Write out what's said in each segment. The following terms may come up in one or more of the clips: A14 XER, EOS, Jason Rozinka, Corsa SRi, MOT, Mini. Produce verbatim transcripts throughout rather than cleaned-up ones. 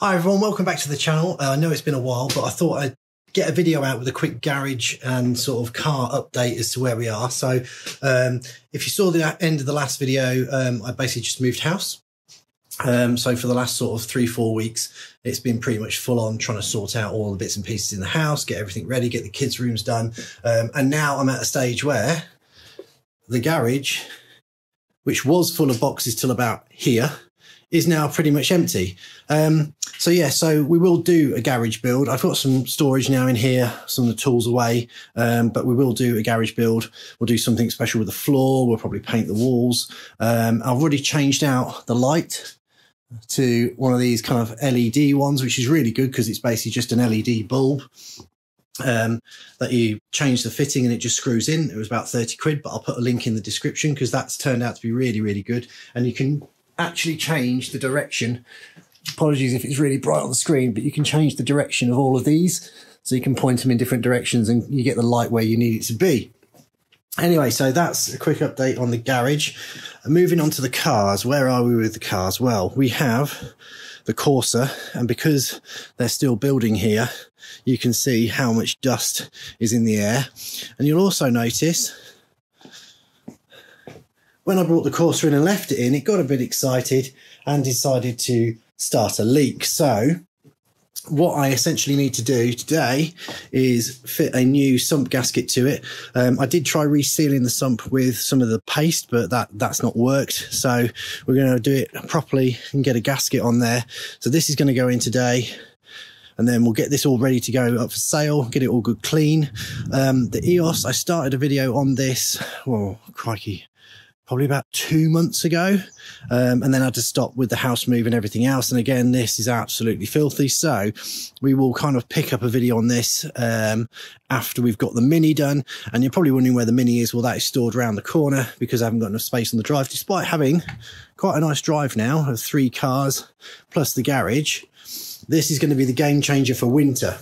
Hi everyone, welcome back to the channel. Uh, I know it's been a while, but I thought I'd get a video out with a quick garage and sort of car update as to where we are. So um, if you saw the end of the last video, um, I basically just moved house. Um, so for the last sort of three, four weeks, it's been pretty much full on trying to sort out all the bits and pieces in the house, get everything ready, get the kids' rooms done. Um, and now I'm at a stage where the garage, which was full of boxes till about here, is now pretty much empty. Um, so yeah, so we will do a garage build. I've got some storage now in here, some of the tools away, um, but we will do a garage build. We'll do something special with the floor. We'll probably paint the walls. Um, I've already changed out the light to one of these kind of L E D ones, which is really good because it's basically just an L E D bulb um, that you change the fitting and it just screws in. It was about thirty quid, but I'll put a link in the description because that's turned out to be really, really good. And you can actually change the direction. Apologies if it's really bright on the screen, but you can change the direction of all of these. So you can point them in different directions and you get the light where you need it to be. Anyway, so that's a quick update on the garage. Moving on to the cars, where are we with the cars? Well, we have the Corsa, and because they're still building here, you can see how much dust is in the air. And you'll also notice when I brought the Corsa in and left it in, it got a bit excited and decided to start a leak. So what I essentially need to do today is fit a new sump gasket to it. Um, I did try resealing the sump with some of the paste, but that, that's not worked. So we're going to do it properly and get a gasket on there. So this is going to go in today. And then we'll get this all ready to go up for sale, get it all good clean. Um, the E O S, I started a video on this. Oh, crikey. Probably about two months ago. Um, and then I had to stop with the house move and everything else. And again, this is absolutely filthy. So we will kind of pick up a video on this um, after we've got the Mini done. And you're probably wondering where the Mini is. Well, that is stored around the corner because I haven't got enough space on the drive, despite having quite a nice drive now of three cars plus the garage. This is going to be the game changer for winter.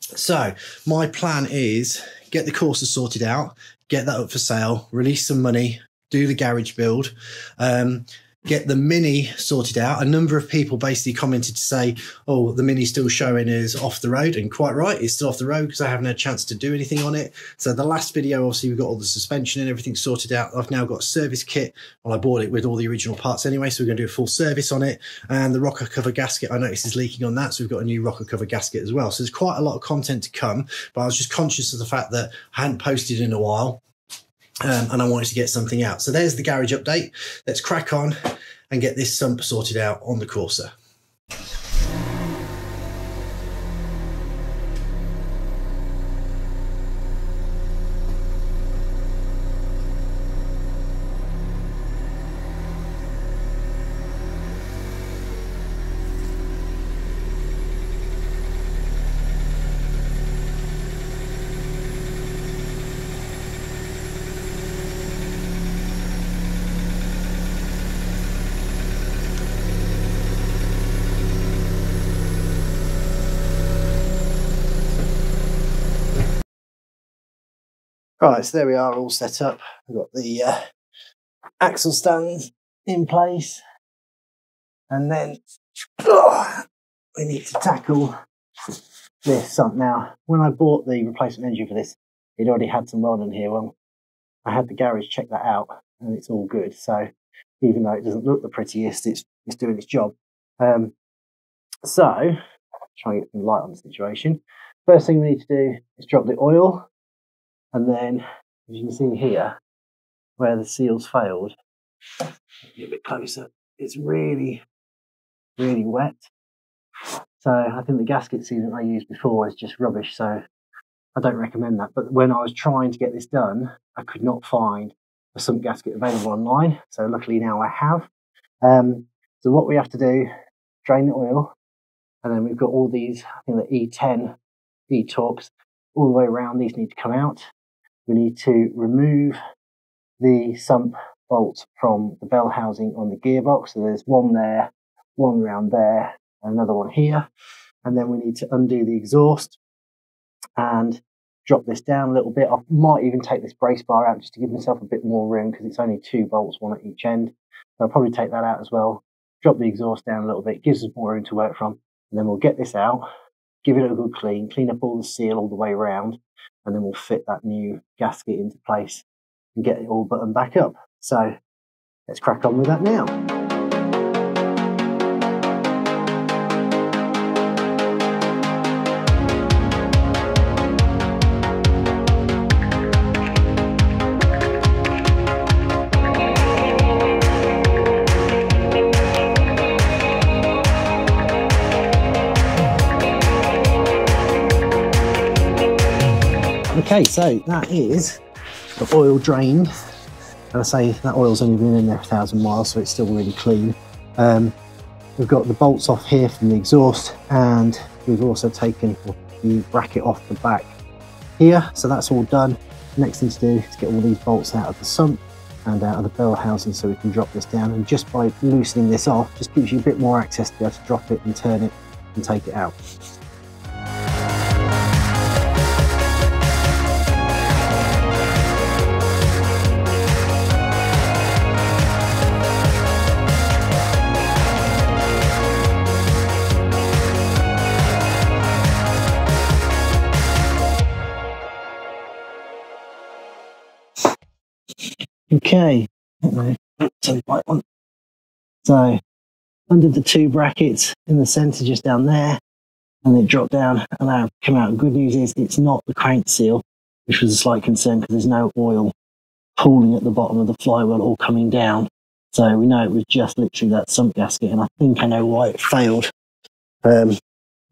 So my plan is get the Corsa sorted out, get that up for sale, release some money, do the garage build, um, get the Mini sorted out. A number of people basically commented to say, oh, the Mini still showing is off the road, and quite right, it's still off the road because I haven't had a chance to do anything on it. So the last video, obviously we've got all the suspension and everything sorted out. I've now got a service kit. Well, I bought it with all the original parts anyway, so we're gonna do a full service on it. And the rocker cover gasket, I noticed is leaking on that, so we've got a new rocker cover gasket as well. So there's quite a lot of content to come, but I was just conscious of the fact that I hadn't posted in a while. Um, and I wanted to get something out. So there's the garage update. Let's crack on and get this sump sorted out on the Corsa. Right, so there we are all set up. We've got the uh, axle stands in place. And then oh, we need to tackle this sump now. When I bought the replacement engine for this, it already had some welding here. Well, I had the garage check that out and it's all good. So even though it doesn't look the prettiest, it's, it's doing its job. Um, so try and get some light on the situation. First thing we need to do is drop the oil. And then, as you can see here, where the seals failed, get a bit closer, it's really, really wet. So I think the gasket sealant I used before is just rubbish, so I don't recommend that. But when I was trying to get this done, I could not find a sump gasket available online. So luckily now I have. Um, so what we have to do, drain the oil, and then we've got all these, I think the E ten, E-torques, all the way around. These need to come out. We need to remove the sump bolt from the bell housing on the gearbox. So there's one there, one round there, and another one here. And then we need to undo the exhaust and drop this down a little bit. I might even take this brace bar out just to give myself a bit more room because it's only two bolts, one at each end. So I'll probably take that out as well. Drop the exhaust down a little bit, gives us more room to work from. And then we'll get this out, give it a good clean, clean up all the seal all the way around, and then we'll fit that new gasket into place and get it all buttoned back up. So let's crack on with that now. Okay, so that is the oil drained. And I say that oil's only been in there a thousand miles, so it's still really clean. Um, we've got the bolts off here from the exhaust, and we've also taken the bracket off the back here. So that's all done. Next thing to do is get all these bolts out of the sump and out of the bell housing so we can drop this down. And just by loosening this off, just gives you a bit more access to be able to drop it and turn it and take it out. Okay, so under the two brackets in the centre just down there, and it dropped down and now come out. Good news is it's not the crank seal, which was a slight concern because there's no oil pooling at the bottom of the flywheel or coming down. So we know it was just literally that sump gasket, and I think I know why it failed. Um,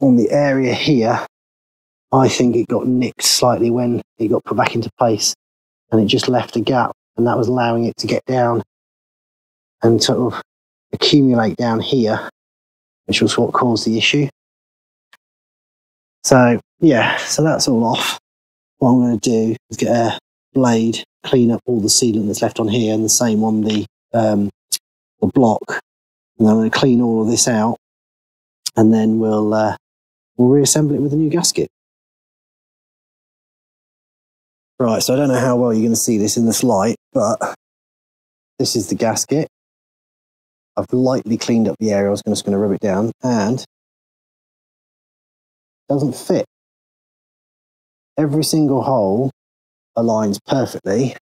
on the area here, I think it got nicked slightly when it got put back into place, and it just left a gap. And that was allowing it to get down and sort of accumulate down here, which was what caused the issue. So yeah, so that's all off. What I'm going to do is get a blade, clean up all the sealant that's left on here, and the same on the um, the block. And I'm going to clean all of this out, and then we'll uh, we'll reassemble it with a new gasket. Right, so I don't know how well you're going to see this in this light, but this is the gasket. I've lightly cleaned up the area. I was just going to rub it down, and it doesn't fit. Every single hole aligns perfectly,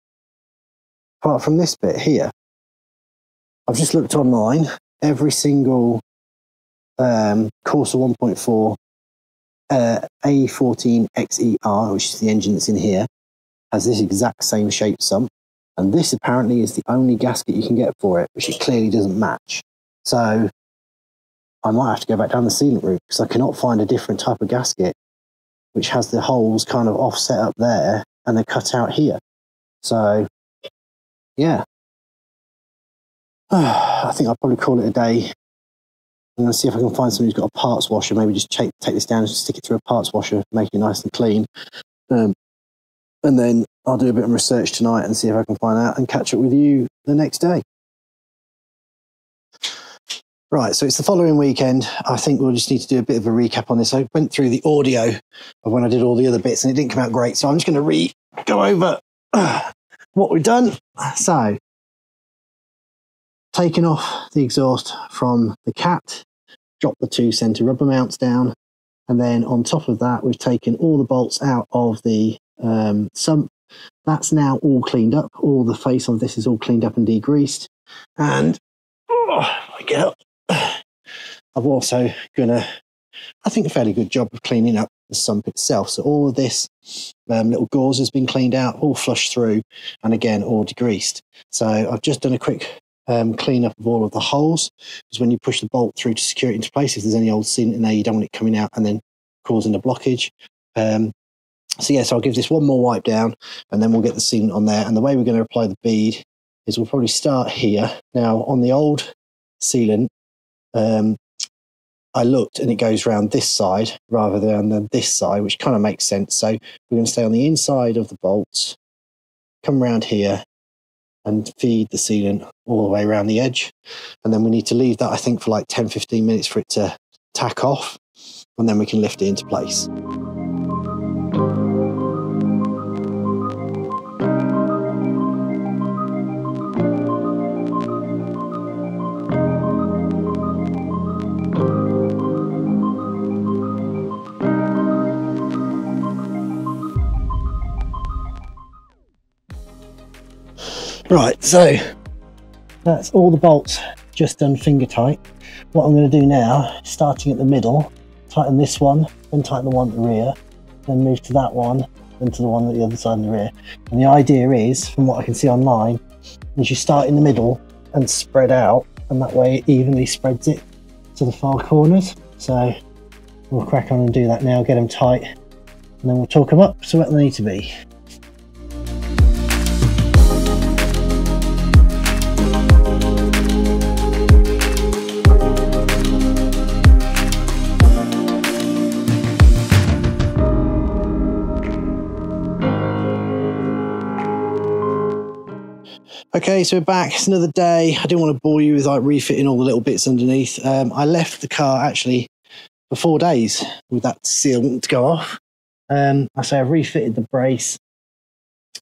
apart from this bit here. I've just looked online. Every single um, Corsa one point four uh, A fourteen X E R, which is the engine that's in here, has this exact same shape sump, and this apparently is the only gasket you can get for it, which it clearly doesn't match. So I might have to go back down the sealant route, because I cannot find a different type of gasket which has the holes kind of offset up there and they're cut out here. So yeah, I think I'll probably call it a day. I'm going to see if I can find somebody who's got a parts washer, maybe just take, take this down and stick it through a parts washer, make it nice and clean. Um, And then I'll do a bit of research tonight and see if I can find out and catch up with you the next day. Right, so it's the following weekend. I think we'll just need to do a bit of a recap on this. I went through the audio of when I did all the other bits and it didn't come out great. So I'm just going to re-go over what we've done. So, taken off the exhaust from the cat, dropped the two centre rubber mounts down. And then on top of that, we've taken all the bolts out of the um sump. That's now all cleaned up. All the face of this is all cleaned up and degreased, and oh my god, I've also gonna I think a fairly good job of cleaning up the sump itself. So all of this um, little gauze has been cleaned out, all flushed through, and again all degreased. So I've just done a quick um clean up of all of the holes, because when you push the bolt through to secure it into place, if there's any old sealant in there, you don't want it coming out and then causing a blockage. um So yes, yeah, so I'll give this one more wipe down, and then we'll get the sealant on there. And the way we're going to apply the bead is we'll probably start here. Now, on the old sealant, um, I looked and it goes round this side rather than the, this side, which kind of makes sense. So we're going to stay on the inside of the bolts, come round here and feed the sealant all the way around the edge. And then we need to leave that, I think, for like ten, fifteen minutes for it to tack off, and then we can lift it into place. Right, so that's all the bolts just done finger tight. What I'm going to do now, starting at the middle, tighten this one, then tighten the one at the rear, then move to that one, then to the one at the other side of the rear. And the idea is, from what I can see online, is you start in the middle and spread out, and that way it evenly spreads it to the far corners. So we'll crack on and do that now, get them tight, and then we'll torque them up so where they need to be. Okay, so we're back. It's another day. I didn't want to bore you with like refitting all the little bits underneath. Um, I left the car actually for four days with that seal to go off. Um, I say I've refitted the brace,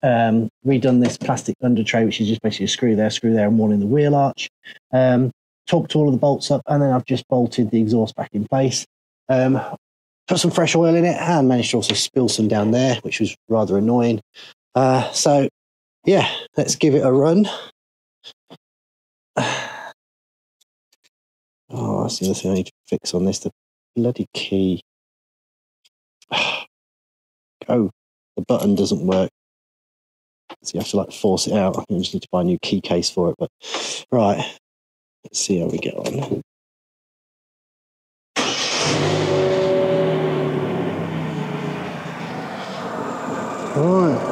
um, redone this plastic under tray, which is just basically a screw there, screw there, and one in the wheel arch. Um, torqued all of the bolts up, and then I've just bolted the exhaust back in place. Um, put some fresh oil in it, and managed to also spill some down there, which was rather annoying. Uh, so. Yeah, let's give it a run. Oh, that's the other thing I need to fix on this, the bloody key. Oh, the button doesn't work. So you have to like force it out. I think I just need to buy a new key case for it. But right, let's see how we get on. All right.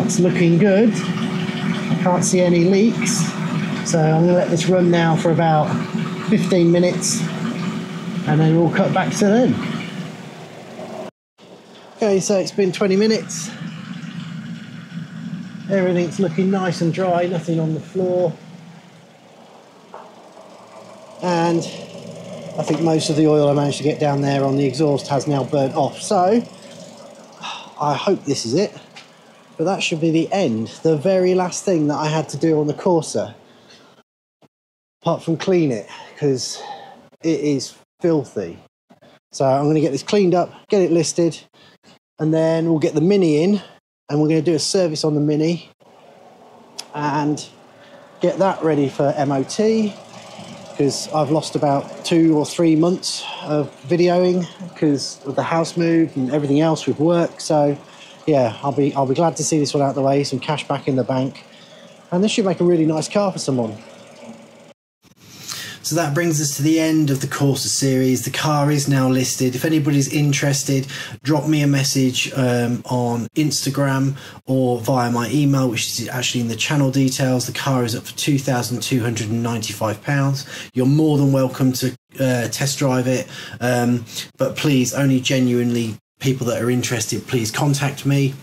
It's looking good. I can't see any leaks, so I'm going to let this run now for about fifteen minutes, and then we'll cut back to then. Okay, so it's been twenty minutes. Everything's looking nice and dry, nothing on the floor, and I think most of the oil I managed to get down there on the exhaust has now burnt off. So I hope this is it. But that should be the end, the very last thing that I had to do on the Corsa, apart from clean it, because it is filthy. So I'm going to get this cleaned up, get it listed, and then we'll get the Mini in, and we're going to do a service on the Mini and get that ready for M O T, because I've lost about two or three months of videoing because of the house move and everything else with work. So yeah, I'll be, I'll be glad to see this one out of the way, some cash back in the bank. And this should make a really nice car for someone. So that brings us to the end of the Corsa series. The car is now listed. If anybody's interested, drop me a message um, on Instagram or via my email, which is actually in the channel details. The car is up for two thousand two hundred and ninety-five pounds. You're more than welcome to uh, test drive it, um, but please, only genuinely people that are interested, please contact me.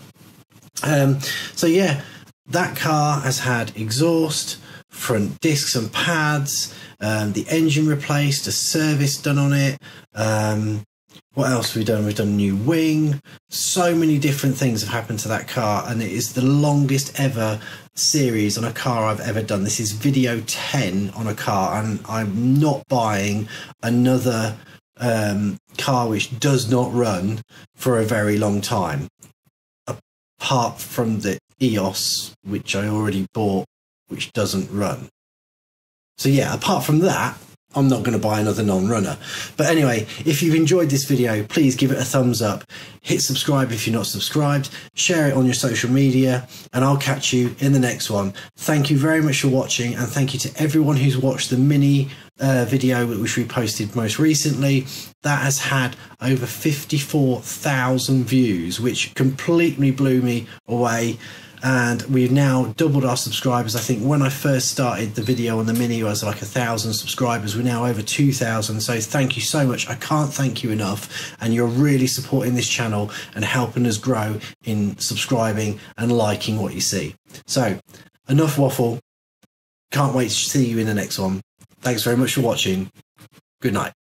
Um, so yeah, that car has had exhaust, front discs and pads, um, the engine replaced, a service done on it. Um, what else have we done? We've done a new wing. So many different things have happened to that car, and it is the longest ever series on a car I've ever done. This is video ten on a car, and I'm not buying another um car which does not run for a very long time, apart from the E O S, which I already bought, which doesn't run. So yeah, apart from that, I'm not going to buy another non-runner. But anyway, if you've enjoyed this video, please give it a thumbs up, hit subscribe if you're not subscribed, share it on your social media, and I'll catch you in the next one. Thank you very much for watching, and thank you to everyone who's watched the Mini uh, video which we posted most recently. That has had over fifty-four thousand views, which completely blew me away. And we've now doubled our subscribers. I think when I first started the video on the Mini, it was like a thousand subscribers. We're now over two thousand. So thank you so much. I can't thank you enough. And you're really supporting this channel and helping us grow in subscribing and liking what you see. So enough waffle. Can't wait to see you in the next one. Thanks very much for watching. Good night.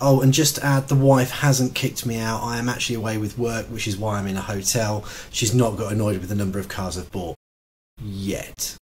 Oh, and just to add, the wife hasn't kicked me out. I am actually away with work, which is why I'm in a hotel. She's not got annoyed with the number of cars I've bought yet.